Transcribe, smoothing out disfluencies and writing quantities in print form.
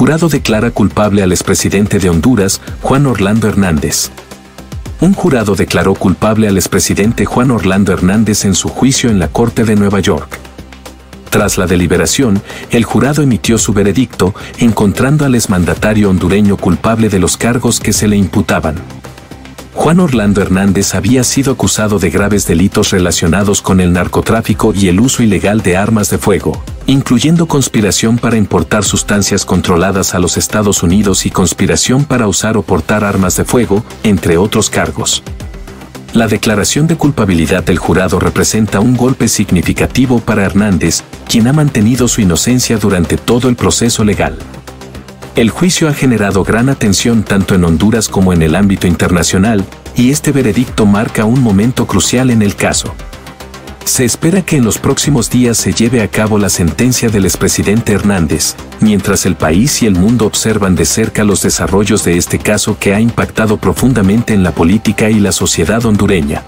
Jurado declara culpable al expresidente de Honduras, Juan Orlando Hernández. Un jurado declaró culpable al expresidente Juan Orlando Hernández en su juicio en la Corte de Nueva York. Tras la deliberación, el jurado emitió su veredicto, encontrando al exmandatario hondureño culpable de los cargos que se le imputaban. Juan Orlando Hernández había sido acusado de graves delitos relacionados con el narcotráfico y el uso ilegal de armas de fuego, incluyendo conspiración para importar sustancias controladas a los Estados Unidos y conspiración para usar o portar armas de fuego, entre otros cargos. La declaración de culpabilidad del jurado representa un golpe significativo para Hernández, quien ha mantenido su inocencia durante todo el proceso legal. El juicio ha generado gran atención tanto en Honduras como en el ámbito internacional, y este veredicto marca un momento crucial en el caso. Se espera que en los próximos días se lleve a cabo la sentencia del expresidente Hernández, mientras el país y el mundo observan de cerca los desarrollos de este caso que ha impactado profundamente en la política y la sociedad hondureña.